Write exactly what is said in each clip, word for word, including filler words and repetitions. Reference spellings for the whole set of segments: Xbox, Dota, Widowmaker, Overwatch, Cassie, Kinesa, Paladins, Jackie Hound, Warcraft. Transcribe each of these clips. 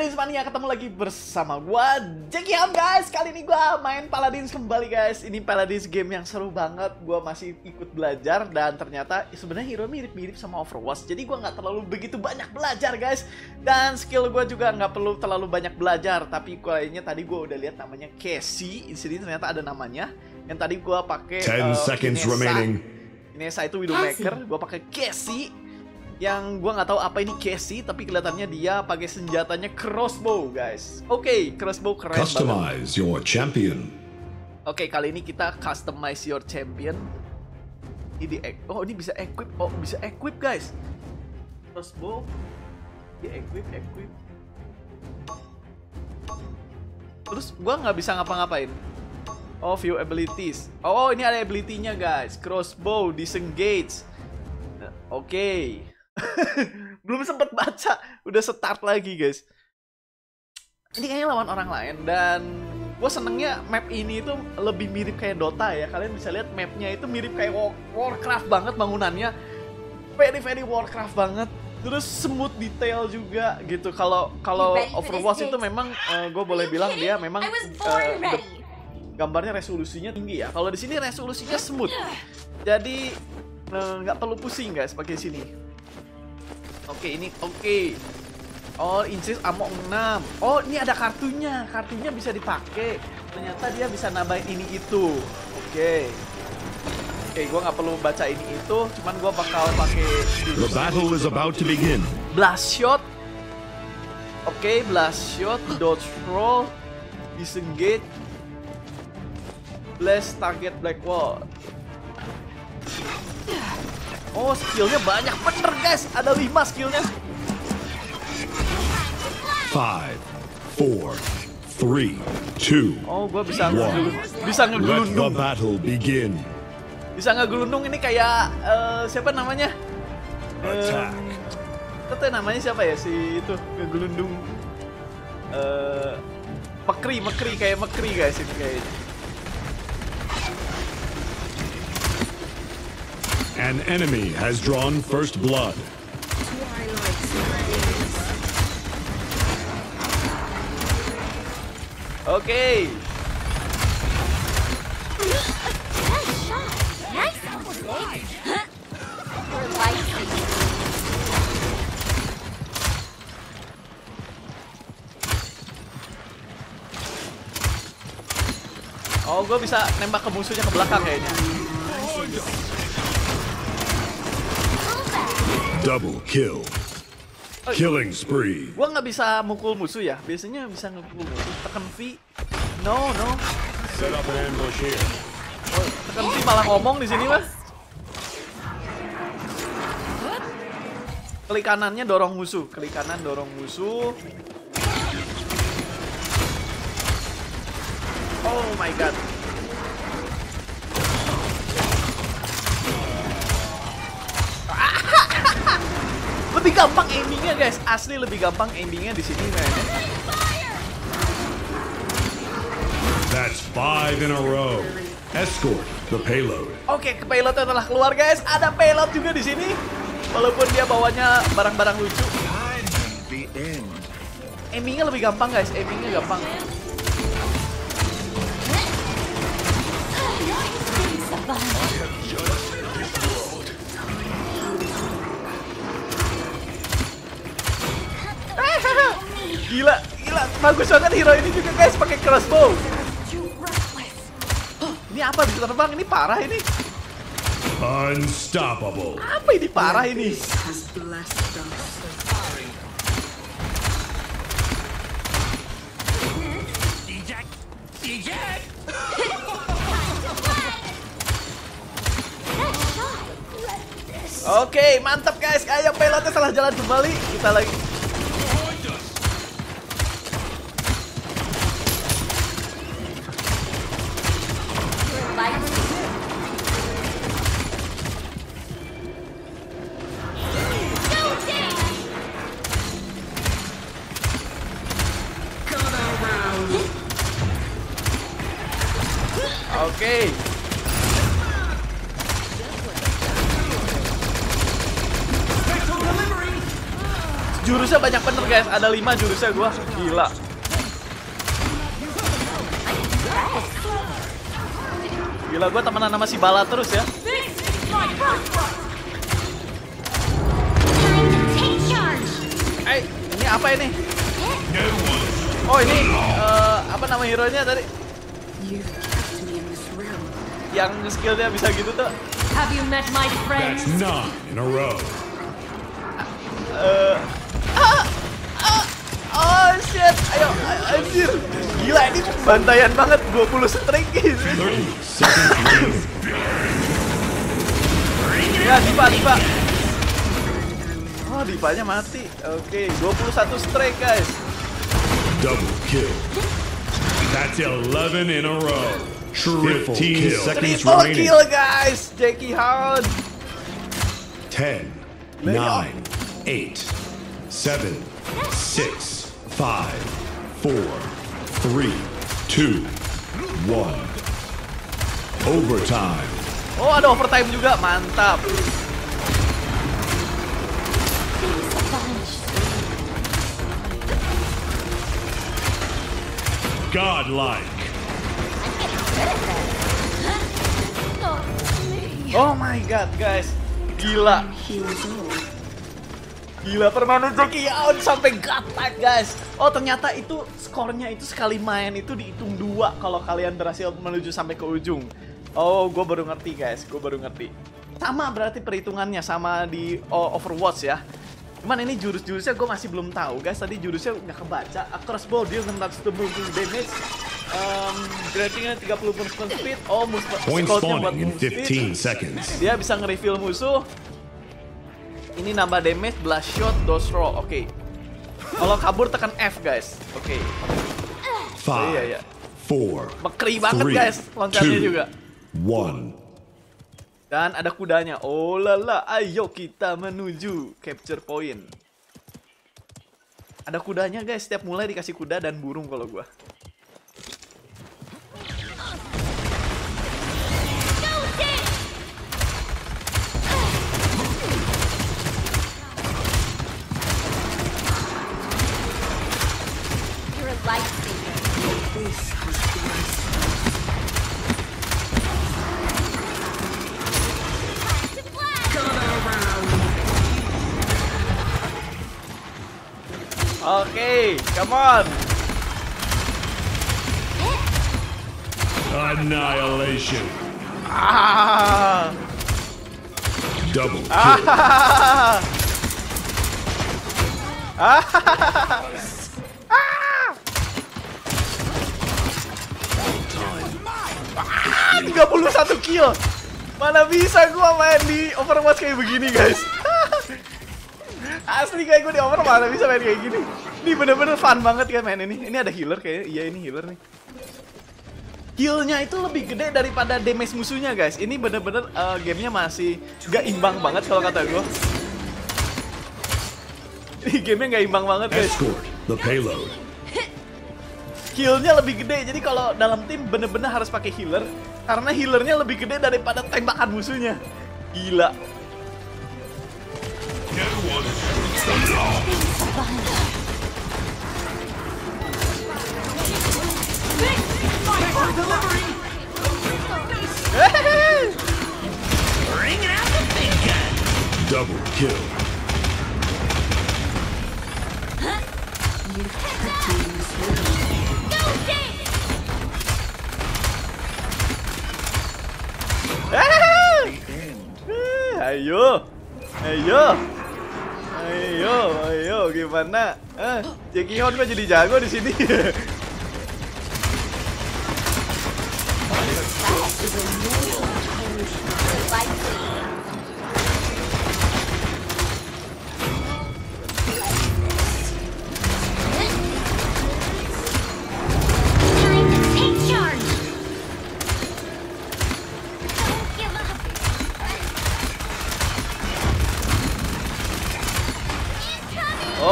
Paladins Mania, ketemu lagi bersama gua Jackie Hound guys. Kali ini gua main Paladins kembali guys. Ini Paladins game yang seru banget. Gua masih ikut belajar dan ternyata sebenarnya hero mirip-mirip sama Overwatch. Jadi gua nggak terlalu begitu banyak belajar guys. Dan skill gua juga nggak perlu terlalu banyak belajar. Tapi kayaknya tadi gua udah lihat namanya Cassie. Insidenya ternyata ada namanya. Yang tadi gua pakai uh, Inesa. Inesa itu Widowmaker. Gua pakai Cassie. Yang gua nggak tahu apa ini Cassie, tapi kelihatannya dia pakai senjatanya crossbow, guys. Oke, okay, crossbow keren. Customize banget. Your champion. Oke, okay, kali ini kita customize your champion. Ini oh ini bisa equip, oh bisa equip guys. Crossbow, di equip, equip. Terus gua nggak bisa ngapa-ngapain. Oh view abilities. Oh ini ada ability-nya guys. Crossbow disengage. Oke. Okay. Belum sempat baca, udah start lagi guys. Ini kayaknya lawan orang lain dan gue senengnya map ini itu lebih mirip kayak Dota ya. Kalian bisa lihat mapnya itu mirip kayak Warcraft banget bangunannya, very very Warcraft banget. Terus smooth detail juga gitu. Kalau kalau Overwatch itu memang uh, gue boleh bilang dia memang uh, gambarnya resolusinya tinggi ya. Kalau di sini resolusinya smooth, jadi nggak uh, perlu pusing guys pakai sini. Oke okay, ini oke okay. Oh incis ammo enam. Oh ini ada kartunya. Kartunya bisa dipakai. Ternyata dia bisa nambahin ini itu. Oke okay. Oke okay, gue gak perlu baca ini itu. Cuman gue bakal pakai. The battle is about to begin. Blast shot. Oke okay, blast shot. Dodge roll. Disengage. Blast target black wall. Oh, skillnya banyak bener guys. Ada lima skillnya. five, four, three, two. Oh, gua bisa ngegelundung. Bisa ngegelundung. Bisa ngegelundung ini kayak uh, siapa namanya? Uh, itu namanya siapa ya si itu ngegelundung? Uh, mekri, mekri kayak mekri guys itu kayaknya. An enemy has drawn first blood. Okay. Oh, gue bisa nembak ke musuhnya ke belakang kayaknya. Double kill. Oh, killing spree. Gua nggak bisa mukul musuh ya. Biasanya bisa ngepukul musuh. Tekan V. No, no. Set up an ambush here. Oh, tekan V malah ngomong di sini, Mas. Klik kanannya dorong musuh. Klik kanan dorong musuh. Oh my god. Lebih gampang aimingnya guys, asli lebih gampang aimingnya di sini guys. That's five in a row. Escort the payload. Oke, okay, payloadnya telah keluar guys. Ada payload juga di sini, walaupun dia bawanya barang-barang lucu. Aimingnya lebih gampang guys, aimingnya gampang. Gila, gila, bagus banget hero ini juga guys, pakai crossbow. Ini apa bisa terbang? Ini parah ini. Unstoppable. Apa ini parah ini? Oke, okay, mantap guys. Ayo pilotnya salah jalan kembali. Kita lagi. Oke. Okay. Jurusnya banyak bener guys, ada lima jurusnya gua. Gila. Gila, gua temenan sama si Bala terus ya. Eh, ini apa ini? Oh, ini uh, apa nama hero-nya tadi? Yang skill-nya bisa gitu tuh. Have you met my friends? That's nine in a row. Uh, ah, ah, oh shit, ayo, ayo anjir. Gila, ini bantaian banget, dua puluh streak ini. Ya, Dipa, Dipa. Oh, Dipanya mati. Oke, okay, dua puluh satu streak guys. Double kill. That's eleven in a row. Triple kill. Triple kill guys, Jackie Hound. ten, nine, eight, seven, six, five, four, three, two, one. Overtime. Oh, ada overtime juga, mantap. Godlike. Oh my god, guys. Gila. Gila, permanen Jackie Hound sampai gatak, guys. Oh, ternyata itu skornya itu sekali main itu dihitung dua kalau kalian berhasil menuju sampai ke ujung. Oh, gue baru ngerti, guys. Gue baru ngerti. Sama berarti perhitungannya sama di Overwatch ya. Cuman ini jurus-jurusnya gue masih belum tahu, guys. Tadi jurusnya nggak kebaca. Crossbow deal enam ratus dua puluh damage. Um, Grabbing-nya tiga puluh persen speed. Oh, scout-nya buat move speed. Dia bisa nge-reveal musuh. Ini nambah damage, blast shot, dodge roll. Oke. Okay. Kalau kabur tekan F, guys. Oke. Okay. Oh, iya, iya. Mekri banget, guys. Loncatnya juga. One. Dan ada kudanya. Oh lala, ayo kita menuju capture point. Ada kudanya guys, setiap mulai dikasih kuda dan burung kalau gua. Oke, okay, come on. Annihilation. Ah. Double kill. Ah. Ah. Ah. tiga puluh satu kill. Mana bisa gua main di Overwatch kayak begini, guys? Asli kayak gue di over mana bisa main kayak gini. Ini bener-bener fun banget kan main ini. Ini ada healer kayaknya. Iya ini healer nih. Healnya itu lebih gede daripada damage musuhnya guys. Ini bener-bener uh, gamenya masih gak imbang banget kalau kata gue. Ini gamenya gak imbang banget guys. Healnya lebih gede. Jadi kalau dalam tim bener-bener harus pakai healer. Karena healernya lebih gede daripada tembakan musuhnya. Gila. Double kill. Ayo, ayo. Ayo, ayo, gimana? Eh, Jackie Hound kok jadi jago di sini?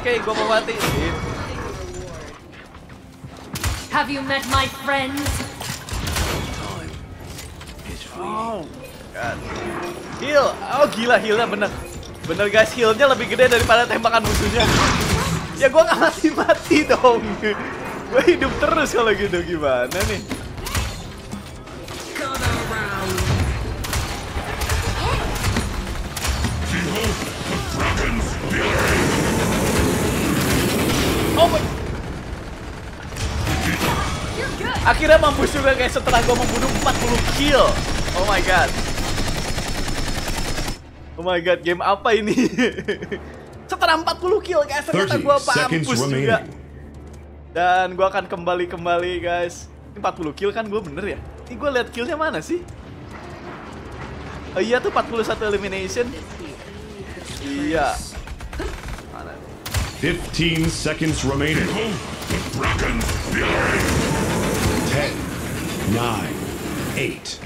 Oke, gue mau mati. Have you met my friends? Oh, God. Heal. Oh, gila, healnya bener. Bener guys, healnya lebih gede daripada tembakan musuhnya. Ya gue gak mati-mati dong. Gue hidup terus kalau gitu, gimana nih? Oh my. Akhirnya mampus juga guys setelah gue membunuh empat puluh kill. Oh my god. Oh my god, game apa ini? Setelah empat puluh kill guys, ternyata gue mampus juga. Dan gue akan kembali-kembali guys. Ini empat puluh kill kan gue bener ya? Ini gue liat killnya mana sih? Oh iya tuh empat puluh satu elimination. Iya. Mana? fifteen seconds remaining. ten, nine, eight,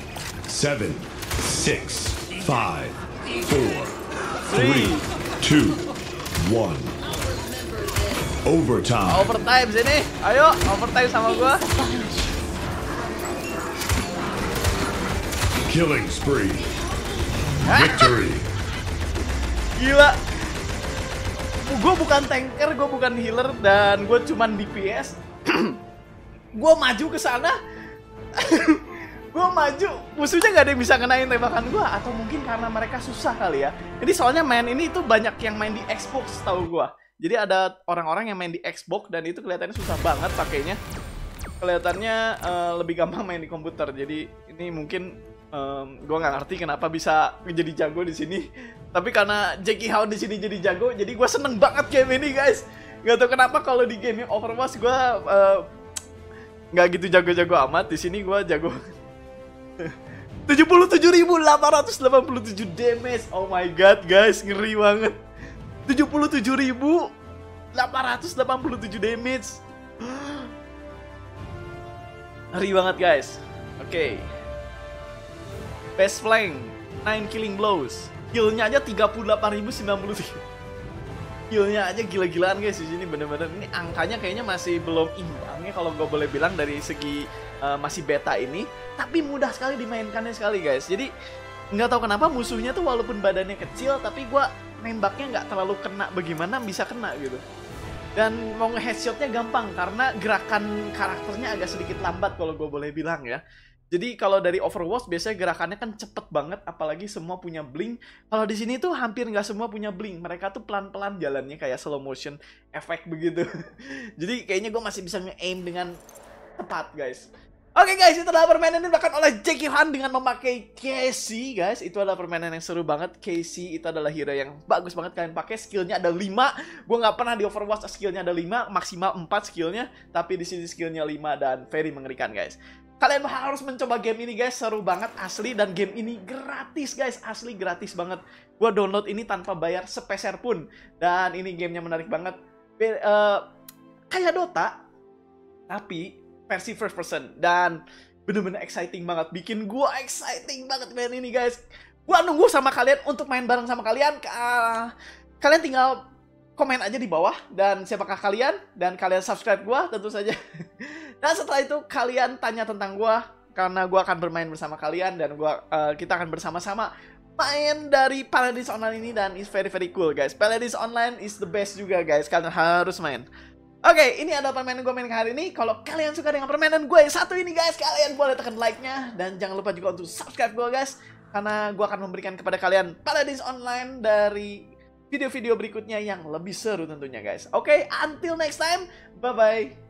seven, six, five. four, three, two, one. Overtime. Overtime sini. Ayo, overtime sama gua. Killing spree. Victory. Gila. Gua bukan tanker, gua bukan healer, dan gua cuman D P S. Gua maju ke sana. Gue maju, musuhnya gak ada yang bisa ngenain tembakan gue. Atau mungkin karena mereka susah kali ya. Jadi soalnya main ini tuh banyak yang main di Xbox tahu gue. Jadi ada orang-orang yang main di Xbox dan itu kelihatannya susah banget pakainya. Kelihatannya uh, lebih gampang main di komputer. Jadi ini mungkin um, gue gak ngerti kenapa bisa jadi jago di sini. Tapi karena Jackie Hound di sini jadi jago, jadi gue seneng banget game ini guys. Gak tau kenapa kalau di game Overwatch gue uh, gak gitu jago-jago amat. Di sini gue jago. tujuh puluh tujuh ribu delapan ratus delapan puluh tujuh damage. Oh my god guys, ngeri banget. tujuh puluh tujuh ribu delapan ratus delapan puluh tujuh damage. Ngeri banget guys. Oke. Okay. Best flank, nine killing blows. Heal-nya aja tiga puluh delapan ribu sembilan puluh tiga. Heal-nya aja gila-gilaan guys di sini, bener-bener. Ini angkanya kayaknya masih belum imbang ya kalau gue boleh bilang dari segi Uh, masih beta ini, tapi mudah sekali dimainkannya sekali guys. Jadi nggak tahu kenapa musuhnya tuh walaupun badannya kecil, tapi gue nembaknya nggak terlalu kena. Bagaimana bisa kena gitu? Dan mau nge-headshotnya gampang karena gerakan karakternya agak sedikit lambat kalau gue boleh bilang ya. Jadi kalau dari Overwatch biasanya gerakannya kan cepet banget, apalagi semua punya blink. Kalau di sini tuh hampir nggak semua punya blink, mereka tuh pelan-pelan jalannya kayak slow motion efek begitu. Jadi kayaknya gue masih bisa nge-aim dengan tepat guys. Oke okay guys, itu adalah permainan yang dilakukan oleh Jackie Hound dengan memakai Cassie guys. Itu adalah permainan yang seru banget. Cassie itu adalah hero yang bagus banget kalian pakai. Skillnya ada lima. Gue gak pernah di Overwatch skillnya ada lima. Maksimal empat skillnya. Tapi di sini skillnya lima dan very mengerikan guys. Kalian harus mencoba game ini guys. Seru banget asli. Dan game ini gratis guys. Asli gratis banget. Gue download ini tanpa bayar sepeser pun. Dan ini gamenya menarik banget. Be uh, kayak Dota. Tapi versi first person dan bener-bener exciting banget, bikin gua exciting banget main ini guys. Gua nunggu sama kalian untuk main bareng sama kalian. Uh, kalian tinggal komen aja di bawah dan siapakah kalian, dan kalian subscribe gua tentu saja. Dan setelah itu kalian tanya tentang gua karena gua akan bermain bersama kalian dan gua uh, kita akan bersama-sama main dari Paladins Online ini, dan it's very very cool guys. Paladins Online is the best juga guys, kalian harus main. Oke, okay, ini adalah permainan gue main hari ini. Kalau kalian suka dengan permainan gue yang satu ini guys, kalian boleh tekan like-nya. Dan jangan lupa juga untuk subscribe gue guys. Karena gue akan memberikan kepada kalian Paladins Online dari video-video berikutnya yang lebih seru tentunya guys. Oke, okay, until next time. Bye-bye.